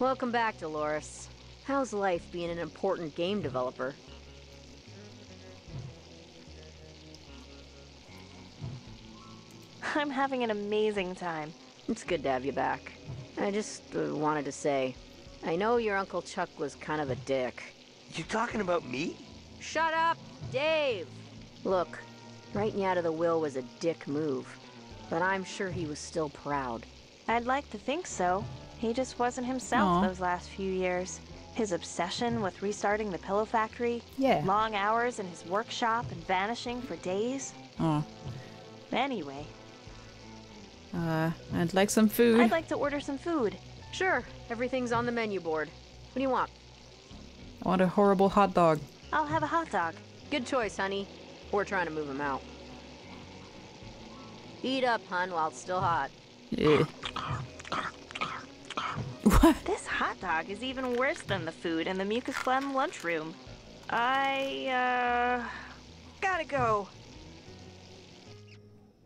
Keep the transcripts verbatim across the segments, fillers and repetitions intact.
Welcome back, Dolores. How's life being an important game developer? I'm having an amazing time. It's good to have you back. I just uh, wanted to say, I know your Uncle Chuck was kind of a dick. You talking about me? Shut up, Dave! Look, writing you out of the will was a dick move, but I'm sure he was still proud. I'd like to think so. He just wasn't himself Aww. Those last few years. His obsession with restarting the pillow factory, yeah. long hours in his workshop and vanishing for days. Aww. Anyway. Uh, I'd like some food. I'd like to order some food. Sure, everything's on the menu board. What do you want? I want a horrible hot dog. I'll have a hot dog. Good choice, honey. We're trying to move him out. Eat up, hun, while it's still hot. Yeah. What? This hot dog is even worse than the food in the Mucus Phlegm lunchroom. I, uh... gotta go.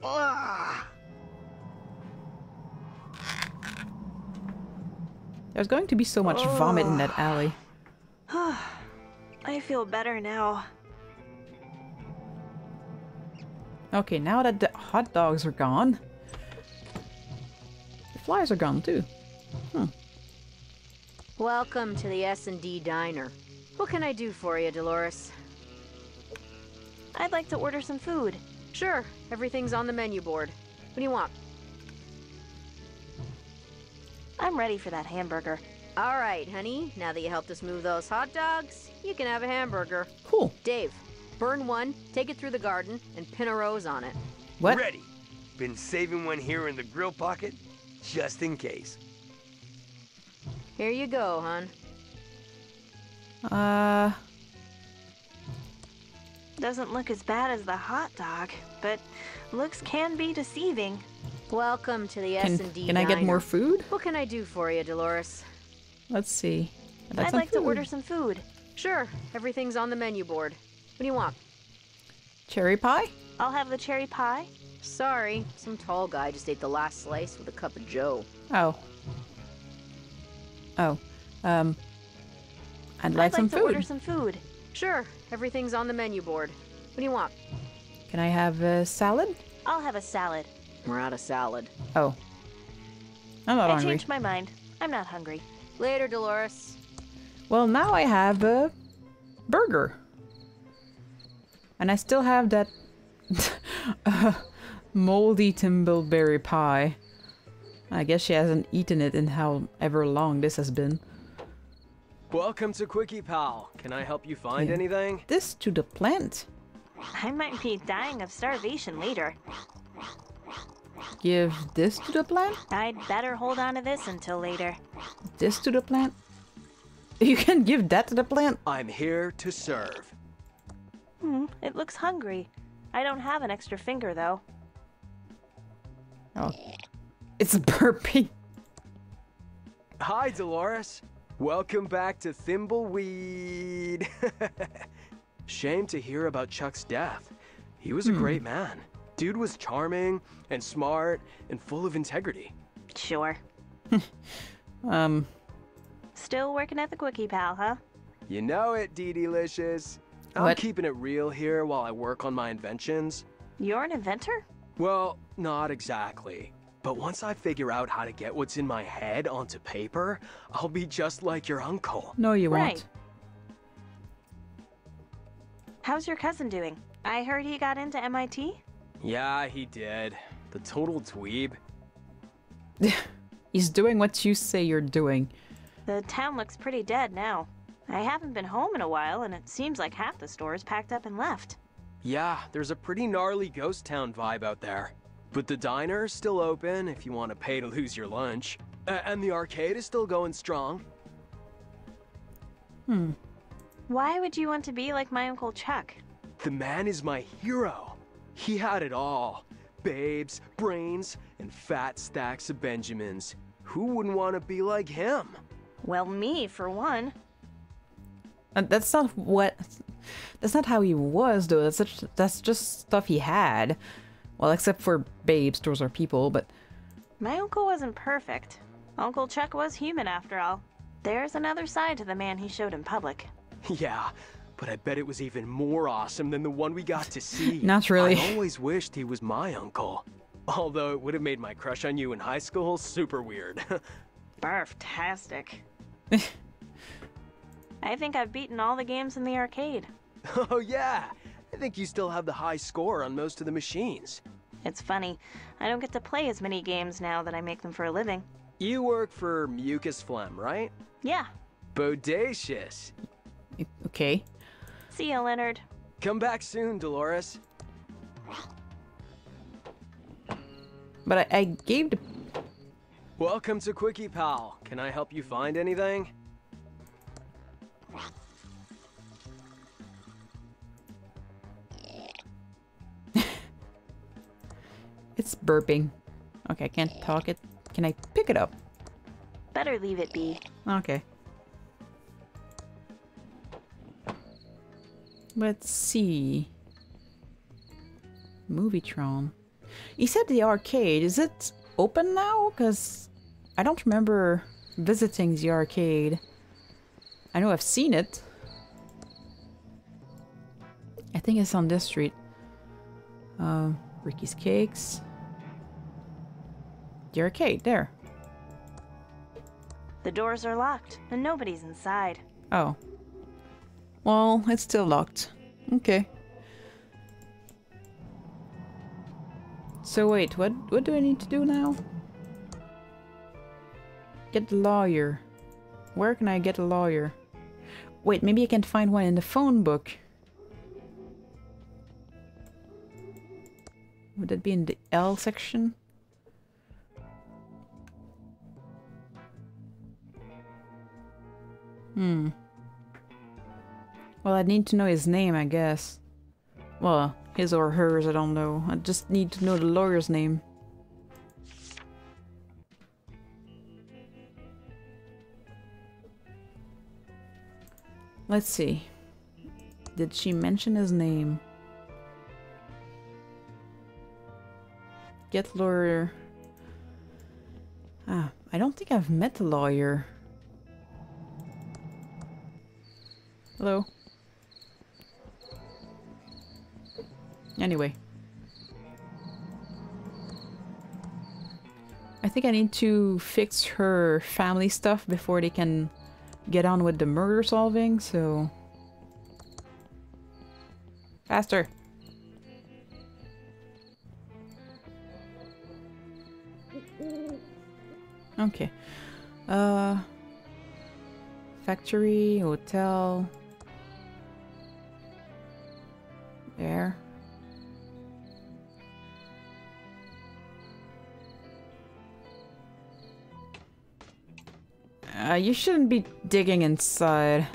Ugh. There's going to be so much oh. vomit in that alley. I feel better now. Okay, now that the hot dogs are gone, the flies are gone too. Hmm. Welcome to the S and D Diner. What can I do for you, Dolores? I'd like to order some food. Sure, everything's on the menu board. What do you want? I'm ready for that hamburger. All right, honey. Now that you helped us move those hot dogs, you can have a hamburger. Cool. Dave, burn one, take it through the garden, and pin a rose on it. What? Ready. Been saving one here in the grill pocket, just in case. Here you go, hon. Uh... Doesn't look as bad as the hot dog, but looks can be deceiving. Welcome to the S and D Diner. Can I get more food? What can I do for you, Dolores? Let's see. I'd like to order some food. Sure, everything's on the menu board. What do you want? Cherry pie? I'll have the cherry pie. Sorry, some tall guy just ate the last slice with a cup of joe. Oh. Oh. Um. I'd like some food. I'd like to order some food. Sure, everything's on the menu board. What do you want? Can I have a salad? I'll have a salad. We're out of salad. Oh. I'm not I hungry. I changed my mind. I'm not hungry. Later, Dolores. Well, now I have a burger. And I still have that uh, moldy thimbleberry pie. I guess she hasn't eaten it in however long this has been. Welcome to Quickie Pal. Can I help you find yeah. anything? This to the plant. I might be dying of starvation later. Give this to the plant? I'd better hold on to this until later. This to the plant? You can give that to the plant? I'm here to serve. Hmm, it looks hungry. I don't have an extra finger, though. Oh. It's burping. Hi, Dolores. Welcome back to Thimbleweed. Shame to hear about Chuck's death. He was a hmm. great man. Dude was charming and smart and full of integrity. Sure. um. Still working at the Quickie Pal, huh? You know it, DeeDeelicious. I'm what? keeping it real here while I work on my inventions. You're an inventor? Well, not exactly. But once I figure out how to get what's in my head onto paper, I'll be just like your uncle. No, you right. won't. How's your cousin doing? I heard he got into M I T? Yeah, he did. The total dweeb. He's doing what you say you're doing. The town looks pretty dead now. I haven't been home in a while, and it seems like half the stores packed up and left. Yeah, there's a pretty gnarly ghost town vibe out there. But the diner's still open if you want to pay to lose your lunch. Uh, and the arcade is still going strong. Hmm. Why would you want to be like my Uncle Chuck? The man is my hero. He had it all. Babes, brains, and fat stacks of Benjamins. Who wouldn't want to be like him? Well, me, for one. And that's not what... That's not how he was, though. That's, such, that's just stuff he had. Well, except for babes, those are people, but... My uncle wasn't perfect. Uncle Chuck was human, after all. There's another side to the man he showed in public. Yeah, but I bet it was even more awesome than the one we got to see. Not really. I always wished he was my uncle. Although it would have made my crush on you in high school super weird. Barftastic. I think I've beaten all the games in the arcade. Oh yeah, I think you still have the high score on most of the machines. It's funny, I don't get to play as many games now that I make them for a living. You work for Mucus Phlegm, right? Yeah. Bodacious. Okay. See ya, Leonard. Come back soon, Dolores. But I, I gave the... Welcome to Quickie Pal. Can I help you find anything? It's burping. Okay, I can't talk it. Can I pick it up? Better leave it be. Okay. Let's see. Movietron. He said the arcade. Is it open now? Because I don't remember visiting the arcade. I know I've seen it. I think it's on this street. Uh, Ricky's Cakes. The arcade, there. The doors are locked and nobody's inside. Oh. Well, it's still locked. Okay. So wait, what what do I need to do now? Get the lawyer. Where can I get a lawyer? Wait, maybe I can find one in the phone book. Would that be in the L section? Hmm. Well, I need to know his name, I guess. Well, his or hers, I don't know. I just need to know the lawyer's name. Let's see. Did she mention his name? Get lawyer. Ah, I don't think I've met the lawyer. Hello. Anyway. I think I need to fix her family stuff before they can get on with the murder solving, so... Faster! Okay. Uh... Factory, hotel... There. Uh, you shouldn't be digging inside.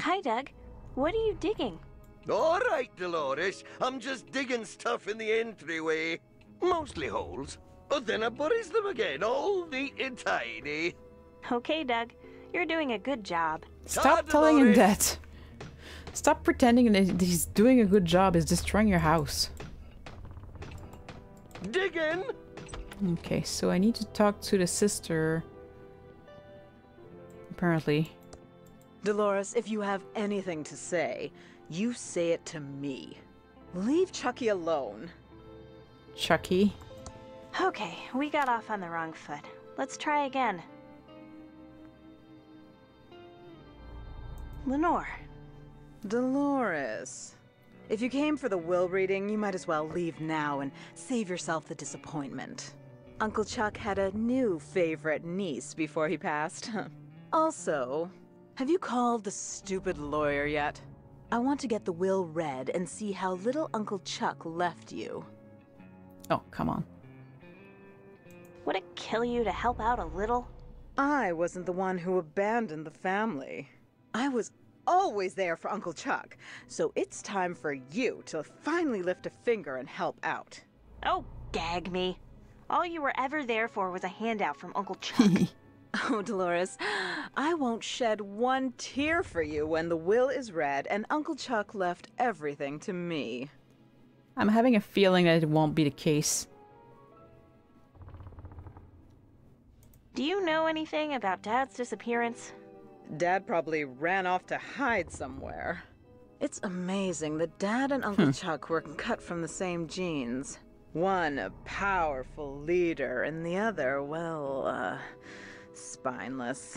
Hi, Doug. What are you digging? All right, Dolores. I'm just digging stuff in the entryway. Mostly holes. But then I buries them again, all neat and tidy. Okay, Doug. You're doing a good job. Stop telling him that. Stop pretending that he's doing a good job is destroying your house. Digging. Okay, so I need to talk to the sister. Apparently. Dolores, if you have anything to say, you say it to me. Leave Chucky alone. Chucky? Okay, we got off on the wrong foot. Let's try again. Lenore. Dolores, if you came for the will reading, you might as well leave now and save yourself the disappointment. Uncle Chuck had a new favorite niece before he passed. Also, have you called the stupid lawyer yet? I want to get the will read and see how little Uncle Chuck left you. Oh, come on. Would it kill you to help out a little? I wasn't the one who abandoned the family. I was always there for Uncle Chuck, so it's time for you to finally lift a finger and help out. Oh, gag me. All you were ever there for was a handout from Uncle Chuck. Oh, Dolores, I won't shed one tear for you when the will is read and Uncle Chuck left everything to me. I'm having a feeling that it won't be the case. Do you know anything about Dad's disappearance? Dad probably ran off to hide somewhere. It's amazing that Dad and Uncle hmm. Chuck were cut from the same genes. One a powerful leader and the other, well, uh, spineless.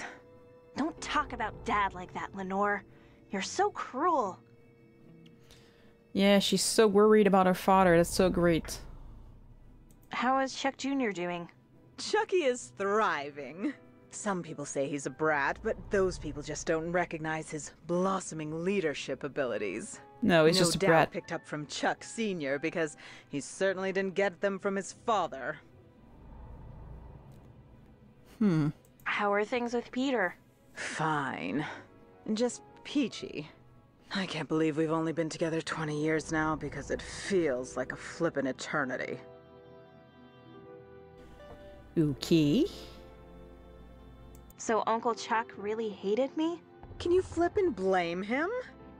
Don't talk about Dad like that, Lenore. You're so cruel. Yeah, she's so worried about her father. That's so great. How is Chuck Junior doing? Chucky is thriving. Some people say he's a brat, but those people just don't recognize his blossoming leadership abilities. No, he's no just a brat. Picked up from Chuck Senior because he certainly didn't get them from his father. Hmm. How are things with Peter? Fine. Just peachy. I can't believe we've only been together twenty years now because it feels like a flippin' eternity. Okay. So Uncle Chuck really hated me? Can you flippin' blame him?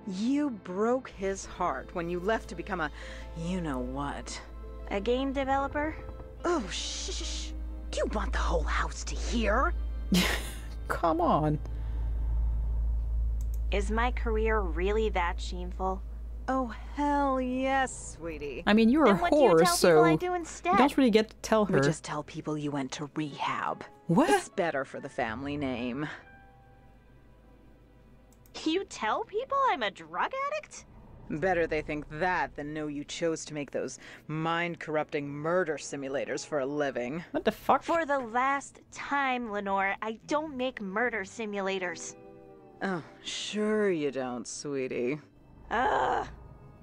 You broke his heart when you left to become a you-know-what. A game developer? Oh, shh, shh, shh. Do you want the whole house to hear? Come on. Is my career really that shameful? Oh, hell yes, sweetie. I mean, you're a whore, so I do instead? You don't really get to tell her. We just tell people you went to rehab. What? It's better for the family name. You tell people I'm a drug addict? Better they think that than know you chose to make those mind-corrupting murder simulators for a living. What the fuck? For the last time, Lenore, I don't make murder simulators. Oh, sure you don't, sweetie. Ugh.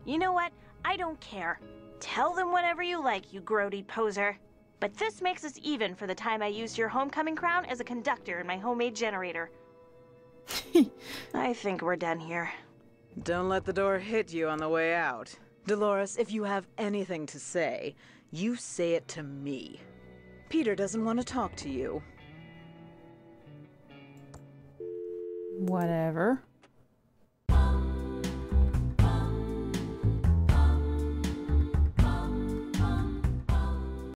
You know what? I don't care. Tell them whatever you like, you grody poser. But this makes us even for the time I used your homecoming crown as a conductor in my homemade generator. I think we're done here. Don't let the door hit you on the way out. Dolores, if you have anything to say, you say it to me. Peter doesn't want to talk to you. Whatever.